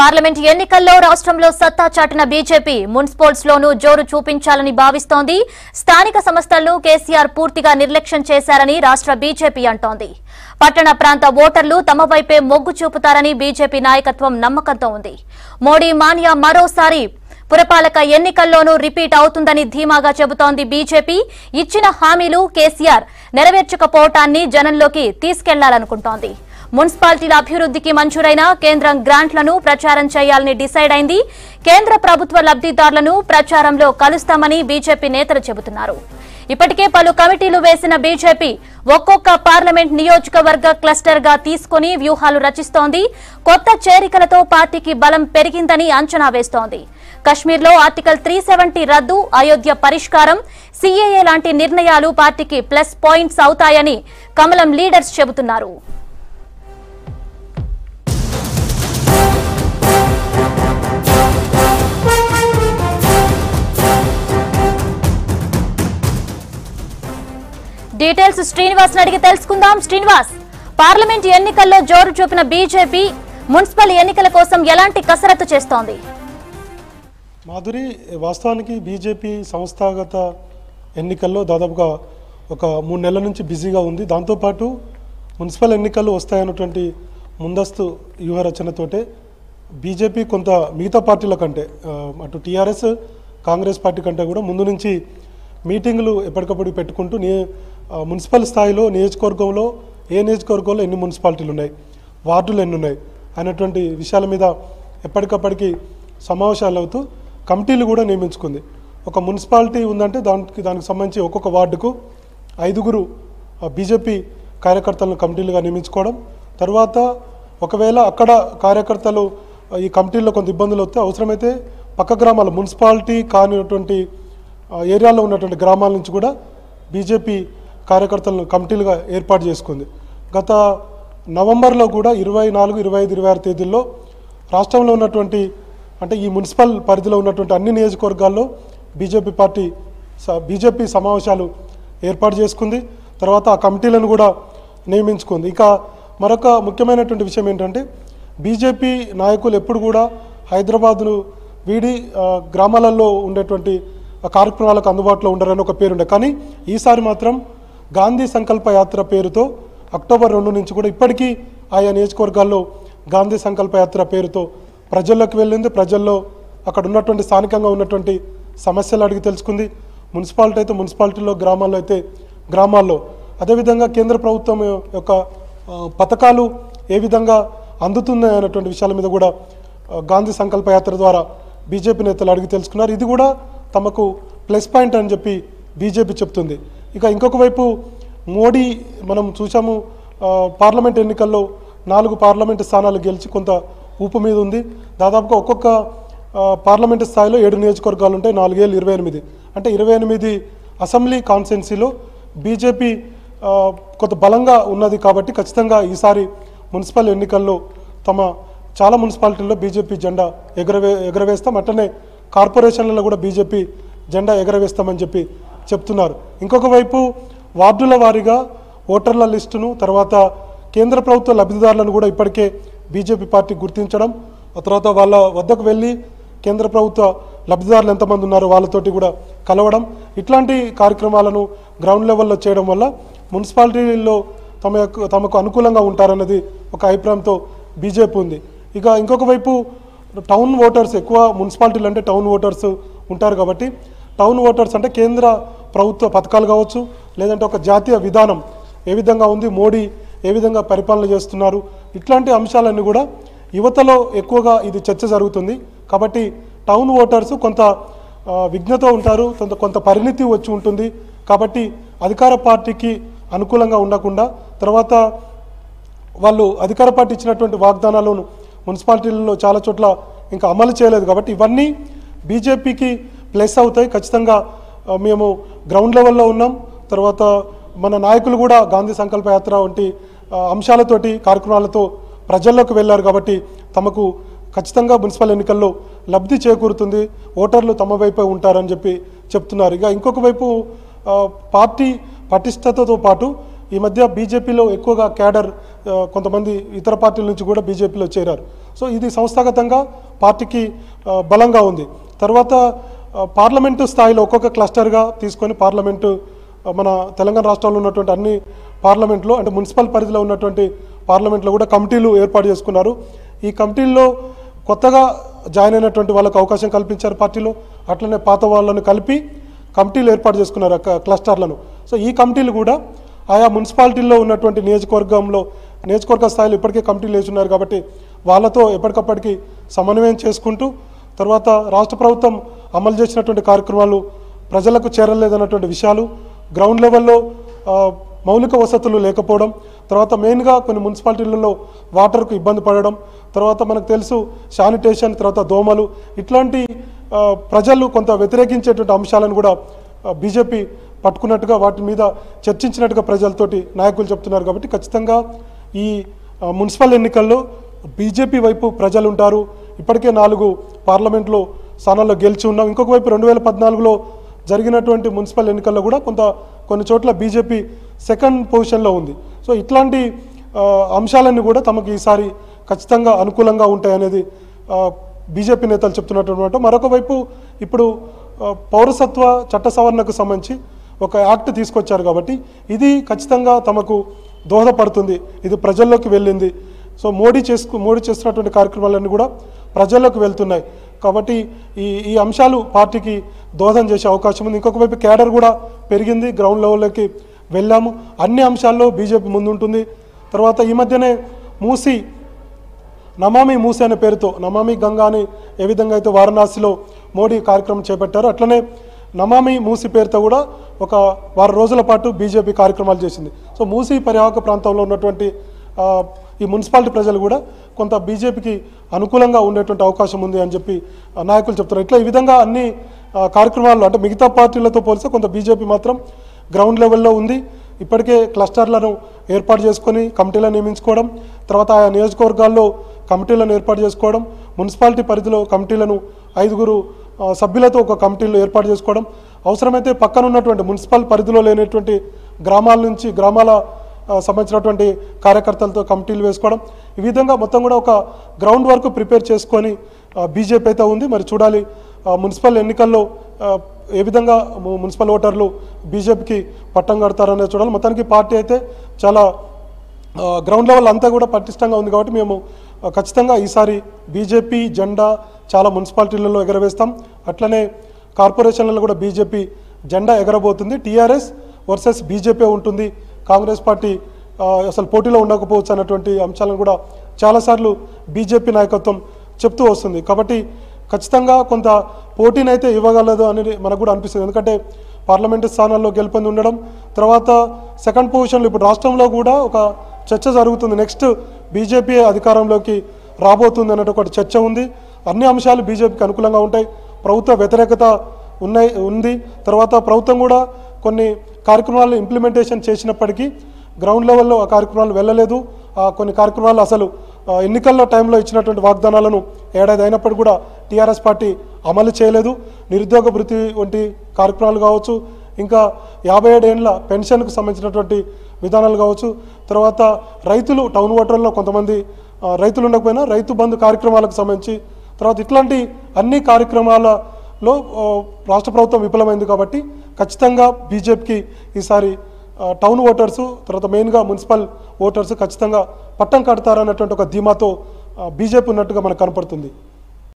Parliament ఎన్నికల్లో రాష్ట్రంలో సత్తా చాటిన బీజేపీ మున్సిపల్స్ లోను జోరు చూపించాలని భావిస్తోంది. స్థానిక సమస్యలను కేసీఆర్ పూర్తిగా నిర్లక్ష్యం చేశారని రాష్ట్ర బీజేపీ అంటోంది. పట్టణ ప్రాంత ఓటర్లు తమ వైపే మొగ్గు చూపుతారని బీజేపీ నాయకత్వం నమ్మకంతో ఉంది. మోడీ మాన్యా మరోసారి పురపాలక ఎన్నికల్లోనూ రిపీట్ అవుతుందని ధీమాగా చెబుతోంది బీజేపీ. ఇచ్చిన హామీలు కేసీఆర్ నెరవేర్చకపోవటాన్ని జనంలోకి తీసుకెళ్లాలనుకుంటోంది. మున్సిపాలిటీల అభివృద్ధికి మంజూరైన కేంద్రం గ్రాంట్లను ప్రచారం చేయాలని డిసైడ్ అయింది. కేంద్ర ప్రభుత్వ లబ్దిదారులను ప్రచారంలో కలుస్తామని బీజేపీ నేతలు చెబుతున్నారు. ఇప్పటికే పలు కమిటీలు వేసిన బీజేపీ ఒక్కొక్క పార్లమెంట్ నియోజకవర్గ క్లస్టర్ గా తీసుకుని వ్యూహాలు రచిస్తోంది. కొత్త చేరికలతో పార్టీకి బలం పెరిగిందని అంచనా వేస్తోంది. కశ్మీర్లో ఆర్టికల్ 370 రద్దు, అయోధ్య పరిష్కారం, సీఏఏ లాంటి నిర్ణయాలు పార్టీకి ప్లస్ పాయింట్స్ అవుతాయని కమలం లీడర్స్ చెబుతున్నారు. డీటెయిల్స్ శ్రీనివాస్ అడిగి తెలుసుకుందాం. శ్రీనివాస్, పార్లమెంట్ ఎన్నికల్లో జోరు చూపిన బీజేపీ మున్సిపల్ ఎన్నికల కోసం ఎలాంటి కసరత్తు చేస్తోంది? మాధురి, వాస్తవానికి బీజేపీ సంస్థాగత ఎన్నికల్లో దాదాపుగా ఒక 3 నెలల నుంచి బిజీగా ఉంది. దాంతోపాటు మున్సిపల్ ఎన్నికలు వస్తాయన్నటువంటి ముందస్తు వ్యూహరచనతోటే బీజేపీ కొంత మిగతా పార్టీల కంటే, అటు టీఆర్ఎస్ కాంగ్రెస్ పార్టీ కంటే కూడా ముందు నుంచి మీటింగులు ఎప్పటికప్పుడు పెట్టుకుంటూ మున్సిపల్ స్థాయిలో నియోజకవర్గంలో ఏ నియోజకవర్గంలో ఎన్ని మున్సిపాలిటీలు ఉన్నాయి, వార్డులు ఎన్ని ఉన్నాయి అనేటువంటి విషయాల మీద ఎప్పటికప్పటికి సమావేశాలు అవుతూ కమిటీలు కూడా నియమించుకుంది. ఒక మున్సిపాలిటీ ఉందంటే దానికి సంబంధించి ఒక్కొక్క వార్డుకు 5గురు బీజేపీ కార్యకర్తలను కమిటీలుగా నియమించుకోవడం, తర్వాత ఒకవేళ అక్కడ కార్యకర్తలు ఈ కమిటీల్లో కొంత ఇబ్బందులు వస్తే అవసరమైతే పక్క గ్రామాల మున్సిపాలిటీ కానిటువంటి ఏరియాలో ఉన్నటువంటి గ్రామాల నుంచి కూడా బీజేపీ కార్యకర్తలను కమిటీలుగా ఏర్పాటు చేసుకుంది. గత నవంబర్లో కూడా 24, 25, 26 తేదీల్లో రాష్ట్రంలో ఉన్నటువంటి అంటే ఈ మున్సిపల్ పరిధిలో ఉన్నటువంటి అన్ని నియోజకవర్గాల్లో బీజేపీ సమావేశాలు ఏర్పాటు చేసుకుంది. తర్వాత ఆ కమిటీలను కూడా నియమించుకుంది. ఇక మరొక ముఖ్యమైనటువంటి విషయం ఏంటంటే, బీజేపీ నాయకులు ఎప్పుడు కూడా హైదరాబాదును వీడి గ్రామాలలో ఉండేటువంటి కార్యక్రమాలకు అందుబాటులో ఉండరని ఒక పేరుండే, కానీ ఈసారి మాత్రం గాంధీ సంకల్ప యాత్ర పేరుతో అక్టోబర్ 2 నుంచి కూడా ఇప్పటికీ ఆయా నియోజకవర్గాల్లో గాంధీ సంకల్ప యాత్ర పేరుతో ప్రజల్లోకి వెళ్ళింది. ప్రజల్లో అక్కడ ఉన్నటువంటి స్థానికంగా ఉన్నటువంటి సమస్యలు అడిగి తెలుసుకుంది. మున్సిపాలిటీ అయితే మున్సిపాలిటీలో, గ్రామాల్లో అయితే గ్రామాల్లో, అదేవిధంగా కేంద్ర ప్రభుత్వం యొక్క పథకాలు ఏ విధంగా అందుతున్నాయి అనేటువంటి విషయాల మీద కూడా గాంధీ సంకల్ప యాత్ర ద్వారా బీజేపీ నేతలు అడిగి తెలుసుకున్నారు. ఇది కూడా తమకు ప్లస్ పాయింట్ అని చెప్పి బీజేపీ చెప్తుంది. ఇక ఇంకొక వైపు మోడీ మనం చూసాము, పార్లమెంట్ ఎన్నికల్లో 4 పార్లమెంటు స్థానాలు గెలిచి కొంత ఊపు మీద ఉంది. దాదాపుగా ఒక్కొక్క పార్లమెంటు స్థాయిలో 7 నియోజకవర్గాలు ఉంటాయి. 4,028 అంటే 28 అసెంబ్లీ కాన్స్టిట్యున్సీలో బీజేపీ కొంత బలంగా ఉన్నది. కాబట్టి ఖచ్చితంగా ఈసారి మున్సిపల్ ఎన్నికల్లో చాలా మున్సిపాలిటీల్లో బీజేపీ జెండా ఎగరవేస్తాం, అట్లనే కార్పొరేషన్లలో కూడా బీజేపీ జెండా ఎగరవేస్తామని చెప్పి చెప్తున్నారు. ఇంకొక వైపు వార్డుల వారీగా ఓటర్ల లిస్టును, తర్వాత కేంద్ర ప్రభుత్వ లబ్ధిదారులను కూడా ఇప్పటికే బీజేపీ పార్టీ గుర్తించడం, ఆ తర్వాత వాళ్ళ వద్దకు వెళ్ళి కేంద్ర ప్రభుత్వ లబ్ధిదారులు ఎంతమంది ఉన్నారో వాళ్ళతోటి కూడా కలవడం, ఇట్లాంటి కార్యక్రమాలను గ్రౌండ్ లెవెల్లో చేయడం వల్ల మున్సిపాలిటీల్లో తమకు అనుకూలంగా ఉంటారన్నది ఒక అభిప్రాయంతో బీజేపీ ఉంది. ఇక ఇంకొక వైపు టౌన్ ఓటర్స్, ఎక్కువ మున్సిపాలిటీలు అంటే టౌన్ ఓటర్స్ ఉంటారు కాబట్టి టౌన్ ఓటర్స్ అంటే కేంద్ర ప్రభుత్వ పథకాలు కావచ్చు, లేదంటే ఒక జాతీయ విధానం ఏ విధంగా ఉంది, మోడీ ఏ విధంగా పరిపాలన చేస్తున్నారు, ఇట్లాంటి అంశాలన్నీ కూడా యువతలో ఎక్కువగా ఇది చర్చ జరుగుతుంది. కాబట్టి టౌన్ ఓటర్స్ కొంత విజ్ఞత ఉంటారు, కొంత పరిణితి వచ్చి ఉంటుంది. కాబట్టి అధికార పార్టీకి అనుకూలంగా ఉండకుండా, తర్వాత వాళ్ళు అధికార పార్టీ ఇచ్చినటువంటి వాగ్దానాలను మున్సిపాలిటీలలో చాలా చోట్ల ఇంకా అమలు చేయలేదు. కాబట్టి ఇవన్నీ బీజేపీకి ప్లస్ అవుతాయి. ఖచ్చితంగా మేము గ్రౌండ్ లెవెల్లో ఉన్నాం, తర్వాత మన నాయకులు కూడా గాంధీ సంకల్ప యాత్ర వంటి అంశాలతోటి కార్యక్రమాలతో ప్రజల్లోకి వెళ్ళారు. కాబట్టి తమకు ఖచ్చితంగా మున్సిపల్ ఎన్నికల్లో లబ్ధి చేకూరుతుంది, ఓటర్లు తమ వైపే ఉంటారని చెప్పి చెప్తున్నారు. ఇక ఇంకొక వైపు పార్టీ పటిష్టతతో పాటు ఈ మధ్య బీజేపీలో ఎక్కువగా క్యాడర్ కొంతమంది ఇతర పార్టీల నుంచి కూడా బీజేపీలో చేరారు. సో ఇది సంస్థాగతంగా పార్టీకి బలంగా ఉంది. తర్వాత పార్లమెంటు స్థాయిలో ఒక్కొక్క క్లస్టర్గా తీసుకొని పార్లమెంటు మన తెలంగాణ రాష్ట్రంలో ఉన్నటువంటి అన్ని పార్లమెంట్లో అంటే మున్సిపల్ పరిధిలో ఉన్నటువంటి పార్లమెంట్లో కూడా కమిటీలు ఏర్పాటు చేసుకున్నారు. ఈ కమిటీల్లో కొత్తగా జాయిన్ అయినటువంటి వాళ్ళకు అవకాశం కల్పించారు పార్టీలో, అట్లనే పాత వాళ్ళను కలిపి కమిటీలు ఏర్పాటు చేసుకున్నారు క్లస్టర్లను. సో ఈ కమిటీలు కూడా ఆయా మున్సిపాలిటీల్లో ఉన్నటువంటి నియోజకవర్గ స్థాయిలో ఇప్పటికే కమిటీలు వేస్తున్నారు కాబట్టి వాళ్ళతో ఎప్పటికప్పటికి సమన్వయం చేసుకుంటూ తర్వాత రాష్ట్ర ప్రభుత్వం అమలు చేసినటువంటి కార్యక్రమాలు ప్రజలకు చేరలేదన్నటువంటి విషయాలు, గ్రౌండ్ లెవెల్లో మౌలిక వసతులు లేకపోవడం, తర్వాత మెయిన్గా కొన్ని మున్సిపాలిటీలలో వాటర్కు ఇబ్బంది పడడం, తర్వాత మనకు తెలుసు శానిటేషన్, తర్వాత దోమలు, ఇట్లాంటి ప్రజలు కొంత వ్యతిరేకించేటువంటి అంశాలను కూడా బీజేపీ పట్టుకున్నట్టుగా వాటి మీద చర్చించినట్టుగా ప్రజలతోటి నాయకులు చెప్తున్నారు. కాబట్టి ఖచ్చితంగా ఈ మున్సిపల్ ఎన్నికల్లో బీజేపీ వైపు ప్రజలు ఉంటారు. ఇప్పటికే 4 పార్లమెంట్లో స్థానాల్లో గెలిచి ఉన్నాం. ఇంకొక వైపు 2014లో జరిగినటువంటి మున్సిపల్ ఎన్నికల్లో కూడా కొన్ని చోట్ల బీజేపీ సెకండ్ పొజిషన్లో ఉంది. సో ఇట్లాంటి అంశాలన్నీ కూడా తమకు ఈసారి ఖచ్చితంగా అనుకూలంగా ఉంటాయనేది బీజేపీ నేతలు చెప్తున్నటువంటి. మరొక వైపు ఇప్పుడు పౌరసత్వ చట్ట సవరణకు సంబంధించి ఒక యాక్ట్ తీసుకొచ్చారు కాబట్టి ఇది ఖచ్చితంగా తమకు దోహదపడుతుంది. ఇది ప్రజల్లోకి వెళ్ళింది. సో మోడీ చేస్తున్నటువంటి కార్యక్రమాలన్నీ కూడా ప్రజల్లోకి వెళ్తున్నాయి కాబట్టి ఈ అంశాలు పార్టీకి దోహదం చేసే అవకాశం ఉంది. ఇంకొక వైపు క్యాడర్ కూడా పెరిగింది, గ్రౌండ్ లెవెల్లోకి వెళ్ళాము, అన్ని అంశాల్లో బీజేపీ ముందుంటుంది. తర్వాత ఈ మధ్యనే నమామి మూసి అనే పేరుతో నమామి గంగా అని ఏ విధంగా అయితే వారణాసిలో మోడీ కార్యక్రమం చేపట్టారు, అట్లనే నమామి మూసి పేరుతో కూడా ఒక 6 రోజుల పాటు బీజేపీ కార్యక్రమాలు చేసింది. సో మూసి పరివాహక ప్రాంతంలో ఉన్నటువంటి ఈ మున్సిపాలిటీ ప్రజలు కూడా కొంత బీజేపీకి అనుకూలంగా ఉండేటువంటి అవకాశం ఉంది అని చెప్పి నాయకులు చెప్తున్నారు. ఇట్లా ఈ విధంగా అన్ని కార్యక్రమాల్లో అంటే మిగతా పార్టీలతో పోలిస్తే కొంత బీజేపీ మాత్రం గ్రౌండ్ లెవెల్లో ఉంది. ఇప్పటికే క్లస్టర్లను ఏర్పాటు చేసుకొని కమిటీలను నియమించుకోవడం, తర్వాత ఆయా నియోజకవర్గాల్లో కమిటీలను ఏర్పాటు చేసుకోవడం, మున్సిపాలిటీ పరిధిలో కమిటీలను 5 సభ్యులతో ఒక కమిటీలు ఏర్పాటు చేసుకోవడం, అవసరమైతే పక్కన ఉన్నటువంటి మున్సిపల్ పరిధిలో లేనటువంటి గ్రామాల సంబంధించినటువంటి కార్యకర్తలతో కమిటీలు వేసుకోవడం, ఈ విధంగా మొత్తం కూడా ఒక గ్రౌండ్ వర్క్ ప్రిపేర్ చేసుకొని బీజేపీ అయితే ఉంది. మరి చూడాలి మున్సిపల్ ఎన్నికల్లో ఏ విధంగా మున్సిపల్ ఓటర్లు బీజేపీకి పట్టం కడతారనేది చూడాలి. మొత్తానికి పార్టీ అయితే చాలా గ్రౌండ్ లెవెల్ అంతా కూడా పటిష్టంగా ఉంది కాబట్టి మేము ఖచ్చితంగా ఈసారి బీజేపీ జెండా చాలా మున్సిపాలిటీలలో ఎగరవేస్తాం. అట్లనే కార్పొరేషన్లలో కూడా బీజేపీ జెండా ఎగరబోతుంది. టీఆర్ఎస్ వర్సెస్ బీజేపీ ఉంటుంది, కాంగ్రెస్ పార్టీ అసలు పోటీలో ఉండకపోవచ్చు అన్నటువంటి అంశాలను కూడా చాలాసార్లు బీజేపీ నాయకత్వం చెప్తూ వస్తుంది. కాబట్టి ఖచ్చితంగా కొంత పోటీనైతే ఇవ్వగలదు అని మనకు కూడా అనిపిస్తుంది. ఎందుకంటే పార్లమెంటు స్థానాల్లో గెలుపొంది ఉండడం, తర్వాత సెకండ్ పొజిషన్లో ఇప్పుడు రాష్ట్రంలో కూడా ఒక చర్చ జరుగుతుంది, నెక్స్ట్ బీజేపీ అధికారంలోకి రాబోతుంది అన్నట్టు ఒక చర్చ ఉంది. అన్ని అంశాలు బీజేపీకి అనుకూలంగా ఉంటాయి. ప్రభుత్వ వ్యతిరేకత ఉంది, తర్వాత ప్రభుత్వం కూడా కొన్ని కార్యక్రమాలు ఇంప్లిమెంటేషన్ చేసినప్పటికీ గ్రౌండ్ లెవెల్లో ఆ కార్యక్రమాలు వెళ్ళలేదు. కొన్ని కార్యక్రమాలు అసలు ఎన్నికల్లో టైంలో ఇచ్చినటువంటి వాగ్దానాలను ఏడాది అయినప్పటికీ కూడా టీఆర్ఎస్ పార్టీ అమలు చేయలేదు. నిరుద్యోగ భృతి వంటి కార్యక్రమాలు కావచ్చు, ఇంకా 57 ఏళ్ల పెన్షన్కు సంబంధించినటువంటి విధానాలు కావచ్చు, తర్వాత రైతులు టౌన్ ఓటర్లో కొంతమంది రైతులు ఉండకపోయినా రైతు బంధు కార్యక్రమాలకు సంబంధించి, తర్వాత ఇట్లాంటి అన్ని కార్యక్రమాలలో రాష్ట్ర ప్రభుత్వం విఫలమైంది. కాబట్టి ఖచ్చితంగా బీజేపీకి ఈసారి టౌన్ ఓటర్సు, తర్వాత మెయిన్గా మున్సిపల్ ఓటర్సు ఖచ్చితంగా పట్టం కడతారన్నటువంటి ఒక ధీమాతో బీజేపీ ఉన్నట్టుగా మనకు కనపడుతుంది.